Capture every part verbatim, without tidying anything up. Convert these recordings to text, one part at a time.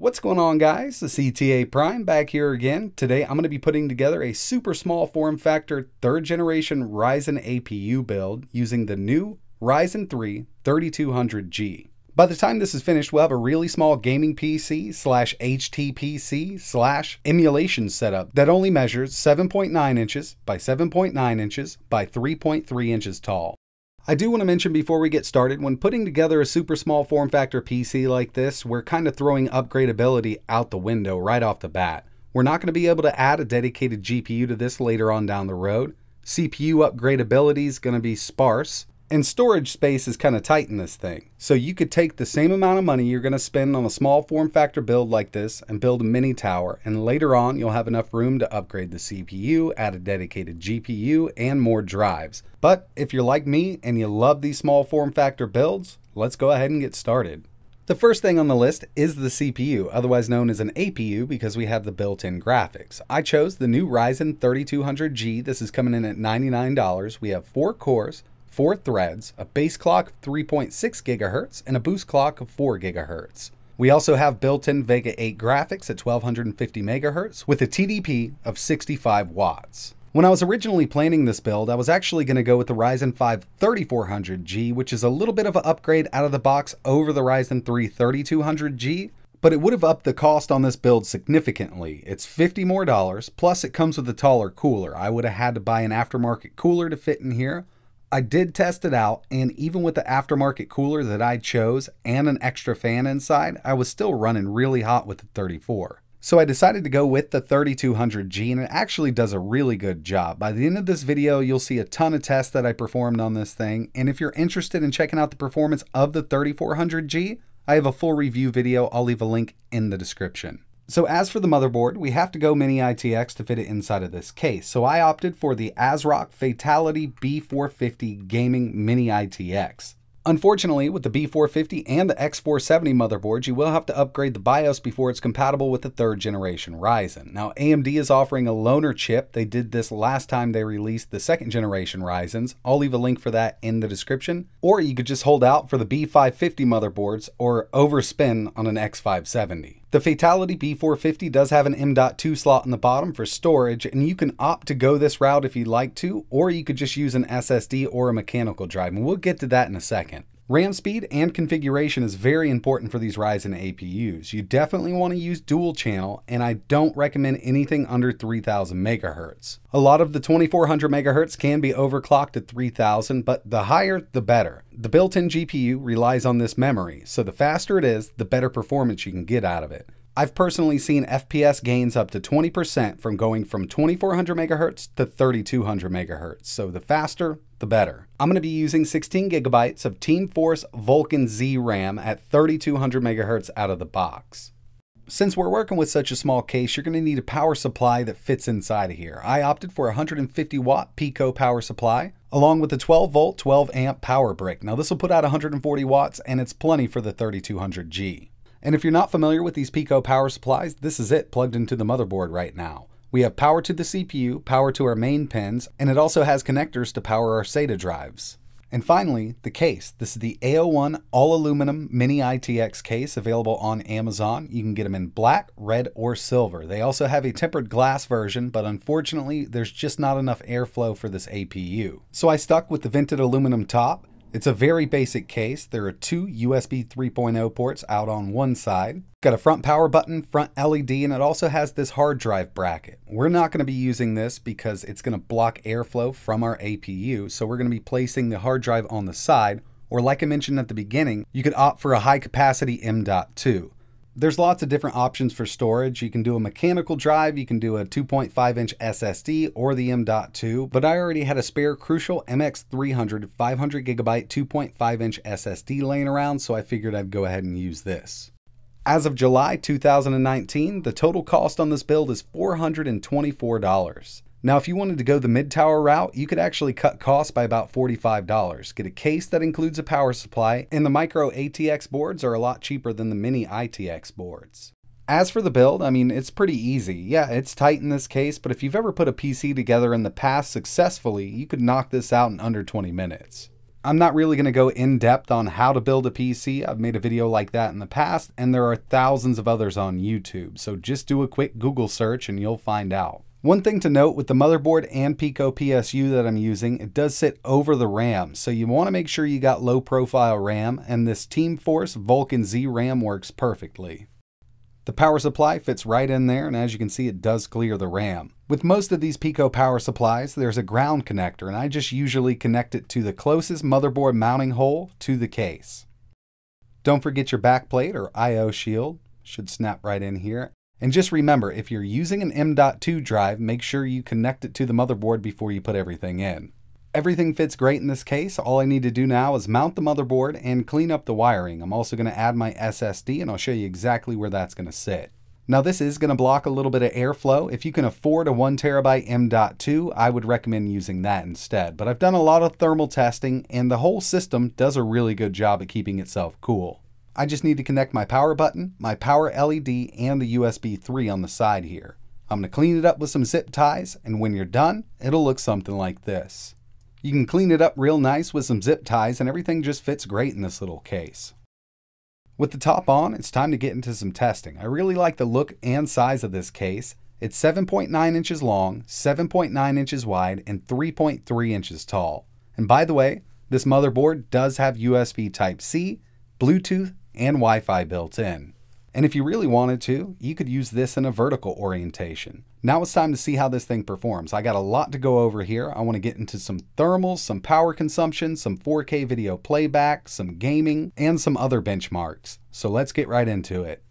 What's going on, guys? It's E T A Prime back here again. Today I'm going to be putting together a super small form factor third generation Ryzen A P U build using the new Ryzen three thirty-two hundred G. By the time this is finished, we'll have a really small gaming P C slash H T P C slash emulation setup that only measures seven point nine inches by seven point nine inches by three point three inches tall. I do want to mention before we get started, when putting together a super small form factor P C like this, we're kind of throwing upgradability out the window right off the bat. We're not going to be able to add a dedicated G P U to this later on down the road. C P U upgradability is going to be sparse, and storage space is kind of tight in this thing. So you could take the same amount of money you're going to spend on a small form factor build like this and build a mini tower, and later on you'll have enough room to upgrade the C P U, add a dedicated G P U, and more drives. But if you're like me and you love these small form factor builds, let's go ahead and get started. The first thing on the list is the C P U, otherwise known as an A P U because we have the built-in graphics. I chose the new Ryzen thirty-two hundred G. This is coming in at ninety-nine dollars. We have four cores, four threads, a base clock of three point six gigahertz, and a boost clock of four gigahertz. We also have built-in Vega eight graphics at twelve fifty megahertz with a T D P of sixty-five watts. When I was originally planning this build, I was actually going to go with the Ryzen five thirty-four hundred G, which is a little bit of an upgrade out of the box over the Ryzen three thirty-two hundred G, but it would have upped the cost on this build significantly. It's fifty more dollars, plus it comes with a taller cooler. I would have had to buy an aftermarket cooler to fit in here. I did test it out, and even with the aftermarket cooler that I chose and an extra fan inside, I was still running really hot with the thirty-four. So I decided to go with the thirty-two hundred G, and it actually does a really good job. By the end of this video, you'll see a ton of tests that I performed on this thing, and if you're interested in checking out the performance of the thirty-four hundred G, I have a full review video. I'll leave a link in the description. So as for the motherboard, we have to go Mini I T X to fit it inside of this case. So I opted for the ASRock Fatal one ty B four fifty Gaming Mini I T X. Unfortunately, with the B four fifty and the X four seventy motherboards, you will have to upgrade the BIOS before it's compatible with the third generation Ryzen. Now, A M D is offering a loaner chip. They did this last time they released the second generation Ryzens. I'll leave a link for that in the description. Or you could just hold out for the B five fifty motherboards or overspin on an X five seventy. The Fatal one ty B four fifty does have an M dot two slot in the bottom for storage, and you can opt to go this route if you'd like to, or you could just use an S S D or a mechanical drive, and we'll get to that in a second. RAM speed and configuration is very important for these Ryzen A P Us. You definitely want to use dual channel, and I don't recommend anything under three thousand megahertz. A lot of the twenty-four hundred megahertz can be overclocked to three thousand, but the higher, the better. The built-in G P U relies on this memory, so the faster it is, the better performance you can get out of it. I've personally seen F P S gains up to twenty percent from going from twenty-four hundred megahertz to thirty-two hundred megahertz, so the faster, the better. I'm going to be using sixteen gigabytes of Team Force Vulcan Z RAM at thirty-two hundred megahertz out of the box. Since we're working with such a small case, you're going to need a power supply that fits inside of here. I opted for a one hundred fifty watt Pico power supply, along with a twelve volt, twelve amp power brick. Now this will put out one hundred forty watts, and it's plenty for the thirty-two hundred G. And if you're not familiar with these Pico power supplies, this is it plugged into the motherboard right now. We have power to the C P U, power to our main pins, and it also has connectors to power our S A T A drives. And finally, the case. This is the A zero one all-aluminum Mini I T X case available on Amazon. You can get them in black, red, or silver. They also have a tempered glass version, but unfortunately, there's just not enough airflow for this A P U. So I stuck with the vented aluminum top. It's a very basic case. There are two U S B three point oh ports out on one side. Got a front power button, front L E D, and it also has this hard drive bracket. We're not going to be using this because it's going to block airflow from our A P U, so we're going to be placing the hard drive on the side, or like I mentioned at the beginning, you could opt for a high capacity M dot two. There's lots of different options for storage. You can do a mechanical drive, you can do a two point five inch S S D or the M dot two, but I already had a spare Crucial M X three hundred five hundred gigabyte two point five inch S S D laying around, so I figured I'd go ahead and use this. As of July two thousand nineteen, the total cost on this build is four hundred twenty-four dollars. Now, if you wanted to go the mid-tower route, you could actually cut costs by about forty-five dollars. Get a case that includes a power supply, and the micro A T X boards are a lot cheaper than the Mini I T X boards. As for the build, I mean, it's pretty easy. Yeah, it's tight in this case, but if you've ever put a P C together in the past successfully, you could knock this out in under twenty minutes. I'm not really going to go in depth on how to build a P C. I've made a video like that in the past, and there are thousands of others on YouTube, so just do a quick Google search and you'll find out. One thing to note with the motherboard and Pico P S U that I'm using, it does sit over the RAM, so you want to make sure you got low profile RAM, and this Team Force Vulcan Z RAM works perfectly. The power supply fits right in there, and as you can see, it does clear the RAM. With most of these Pico power supplies, there's a ground connector, and I just usually connect it to the closest motherboard mounting hole to the case. Don't forget your backplate or I O shield, should snap right in here. And just remember, if you're using an M dot two drive, make sure you connect it to the motherboard before you put everything in. Everything fits great in this case. All I need to do now is mount the motherboard and clean up the wiring. I'm also going to add my S S D, and I'll show you exactly where that's going to sit. Now this is going to block a little bit of airflow. If you can afford a one terabyte M dot two, I would recommend using that instead. But I've done a lot of thermal testing, and the whole system does a really good job at keeping itself cool. I just need to connect my power button, my power L E D, and the U S B three on the side here. I'm going to clean it up with some zip ties, and when you're done, it'll look something like this. You can clean it up real nice with some zip ties, and everything just fits great in this little case. With the top on, it's time to get into some testing. I really like the look and size of this case. It's seven point nine inches long, seven point nine inches wide, and three point three inches tall. And by the way, this motherboard does have U S B Type C, Bluetooth, and Wi-Fi built in. And if you really wanted to, you could use this in a vertical orientation. Now it's time to see how this thing performs. I got a lot to go over here. I want to get into some thermals, some power consumption, some four K video playback, some gaming, and some other benchmarks. So let's get right into it.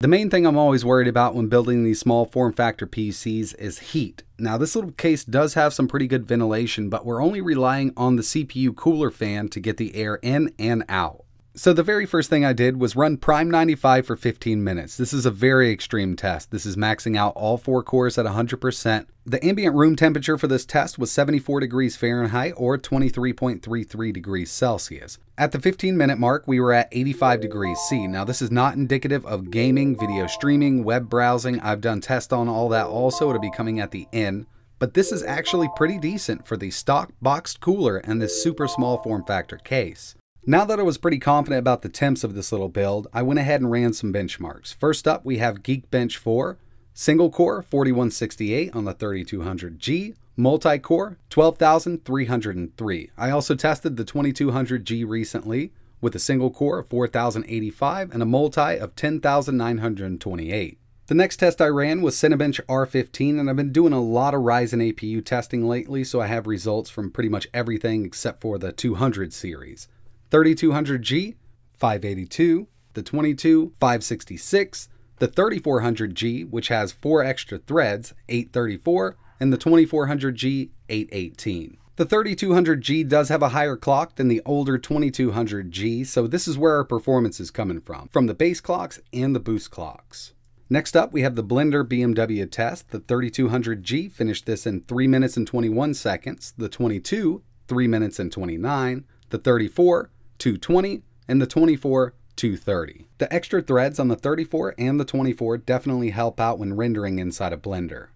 The main thing I'm always worried about when building these small form factor P Cs is heat. Now this little case does have some pretty good ventilation, but we're only relying on the C P U cooler fan to get the air in and out. So the very first thing I did was run Prime ninety-five for fifteen minutes. This is a very extreme test. This is maxing out all four cores at one hundred percent. The ambient room temperature for this test was seventy-four degrees Fahrenheit or twenty-three point three three degrees Celsius. At the fifteen minute mark, we were at eighty-five degrees C. Now this is not indicative of gaming, video streaming, web browsing. I've done tests on all that also. It'll be coming at the end. But this is actually pretty decent for the stock boxed cooler and this super small form factor case. Now that I was pretty confident about the temps of this little build, I went ahead and ran some benchmarks. First up, we have Geekbench four, single core forty-one sixty-eight on the thirty-two hundred G, multi-core twelve thousand three hundred three. I also tested the twenty-two hundred G recently with a single core of four thousand eighty-five and a multi of ten thousand nine hundred twenty-eight. The next test I ran was Cinebench R fifteen, and I've been doing a lot of Ryzen A P U testing lately, so I have results from pretty much everything except for the two hundred series. thirty-two hundred G, five eighty-two, the twenty-two, five sixty-six, the thirty-four hundred G, which has four extra threads, eight thirty-four, and the twenty-four hundred G, eight eighteen. The thirty-two hundred G does have a higher clock than the older twenty-two hundred G, so this is where our performance is coming from, from the base clocks and the boost clocks. Next up, we have the Blender B M W test. The thirty-two hundred G finished this in three minutes and twenty-one seconds, the twenty-two, three minutes and twenty-nine, the thirty-four, two twenty, and the twenty-four, two thirty. The extra threads on the thirty-four and the twenty-four definitely help out when rendering inside of Blender.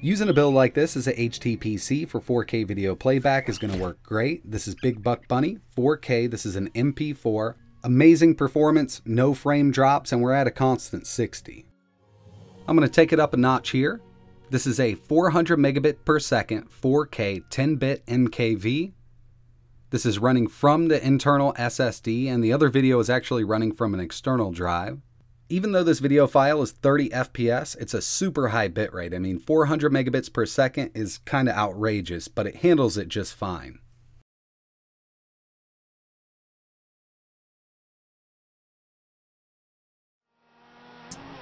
Using a build like this as a H T P C for four K video playback is going to work great. This is Big Buck Bunny, four K, this is an M P four. Amazing performance, no frame drops, and we're at a constant sixty. I'm going to take it up a notch here. This is a four hundred megabit per second, four K, ten bit M K V. This is running from the internal S S D, and the other video is actually running from an external drive. Even though this video file is thirty F P S, it's a super high bitrate. I mean, four hundred megabits per second is kind of outrageous, but it handles it just fine.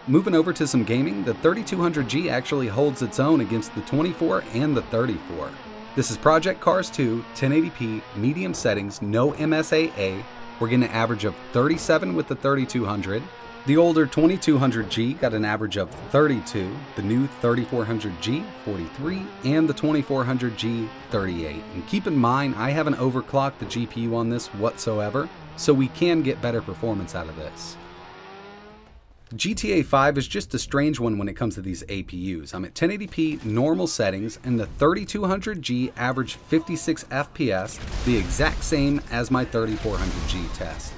Moving over to some gaming, the thirty-two hundred G actually holds its own against the twenty-four and the thirty-four. This is Project Cars two, ten eighty p, medium settings, no M S A A. We're getting an average of thirty-seven with the thirty-two hundred. The older twenty-two hundred G got an average of thirty-two, the new thirty-four hundred G, forty-three, and the twenty-four hundred G, thirty-eight. And keep in mind, I haven't overclocked the G P U on this whatsoever, so we can get better performance out of this. G T A five is just a strange one when it comes to these A P Us. I'm at ten eighty p normal settings, and the thirty-two hundred G averaged fifty-six F P S, the exact same as my thirty-four hundred G tests.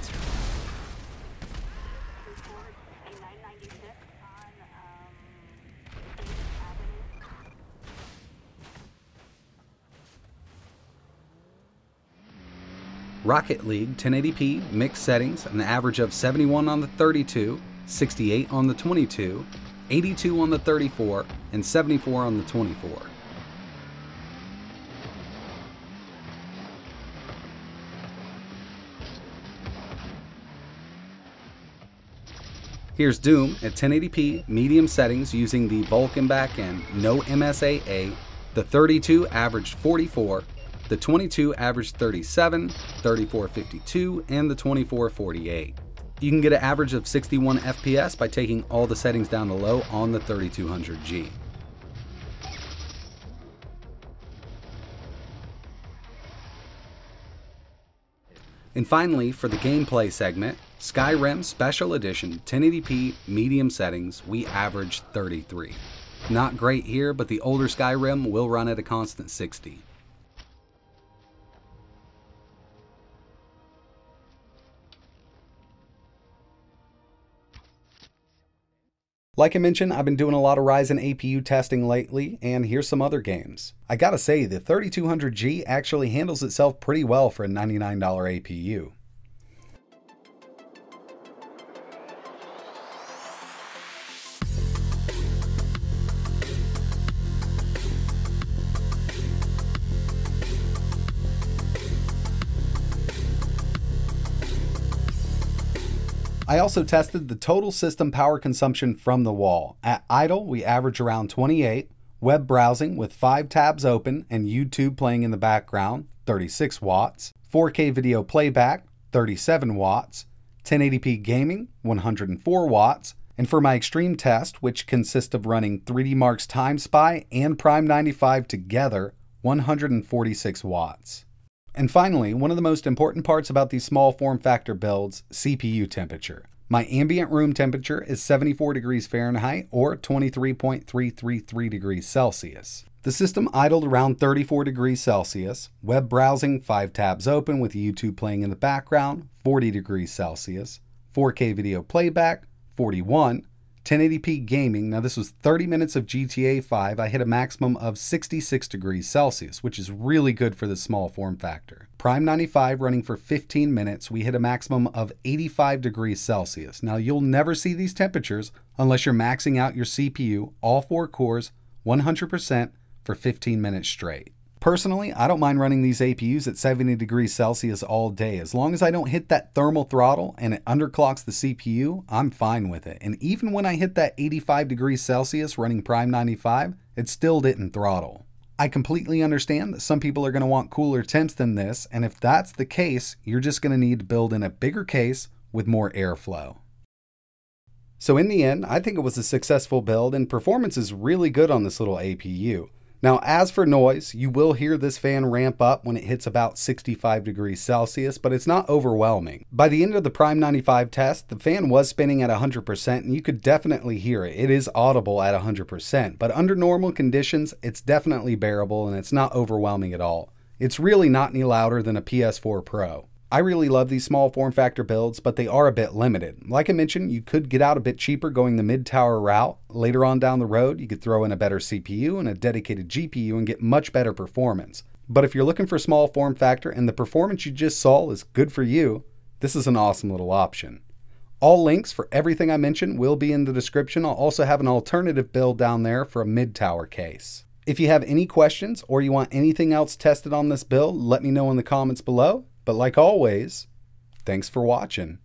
Rocket League, ten eighty p, mixed settings, an average of seventy-one on the thirty-two, sixty-eight on the twenty-two, eighty-two on the thirty-four, and seventy-four on the twenty-four. Here's Doom at ten eighty p, medium settings using the Vulcan backend, no M S A A, the thirty-two averaged forty-four, the twenty-two averaged thirty-seven, thirty-four fifty-two, and the twenty-four forty-eight. You can get an average of sixty-one F P S by taking all the settings down to low on the thirty-two hundred G. And finally, for the gameplay segment, Skyrim Special Edition, ten eighty p, medium settings, we averaged thirty-three. Not great here, but the older Skyrim will run at a constant sixty. Like I mentioned, I've been doing a lot of Ryzen A P U testing lately, and here's some other games. I gotta say, the thirty-two hundred G actually handles itself pretty well for a ninety-nine dollar A P U. I also tested the total system power consumption from the wall. At idle, we average around twenty-eight, web browsing with five tabs open and YouTube playing in the background, thirty-six watts, four K video playback, thirty-seven watts, ten eighty p gaming, one hundred four watts, and for my extreme test, which consists of running three D Mark Time Spy and Prime ninety-five together, one hundred forty-six watts. And finally, one of the most important parts about these small form factor builds, C P U temperature. My ambient room temperature is seventy-four degrees Fahrenheit or twenty-three point three three three degrees Celsius. The system idled around thirty-four degrees Celsius, web browsing five tabs open with YouTube playing in the background, forty degrees Celsius, four K video playback, forty-one, ten eighty p gaming, now this was thirty minutes of G T A five, I hit a maximum of sixty-six degrees Celsius, which is really good for this small form factor. Prime ninety-five running for fifteen minutes, we hit a maximum of eighty-five degrees Celsius. Now you'll never see these temperatures unless you're maxing out your C P U, all four cores, one hundred percent for fifteen minutes straight. Personally, I don't mind running these A P Us at seventy degrees Celsius all day. As long as I don't hit that thermal throttle and it underclocks the C P U, I'm fine with it. And even when I hit that eighty-five degrees Celsius running Prime ninety-five, it still didn't throttle. I completely understand that some people are going to want cooler temps than this, and if that's the case, you're just going to need to build in a bigger case with more airflow. So in the end, I think it was a successful build, and performance is really good on this little A P U. Now, as for noise, you will hear this fan ramp up when it hits about sixty-five degrees Celsius, but it's not overwhelming. By the end of the Prime ninety-five test, the fan was spinning at one hundred percent, and you could definitely hear it. It is audible at one hundred percent, but under normal conditions, it's definitely bearable, and it's not overwhelming at all. It's really not any louder than a P S four Pro. I really love these small form factor builds, but they are a bit limited. Like I mentioned, you could get out a bit cheaper going the mid-tower route. Later on down the road, you could throw in a better C P U and a dedicated G P U and get much better performance. But if you're looking for small form factor and the performance you just saw is good for you, this is an awesome little option. All links for everything I mentioned will be in the description. I'll also have an alternative build down there for a mid-tower case. If you have any questions or you want anything else tested on this build, let me know in the comments below. But like always, thanks for watching.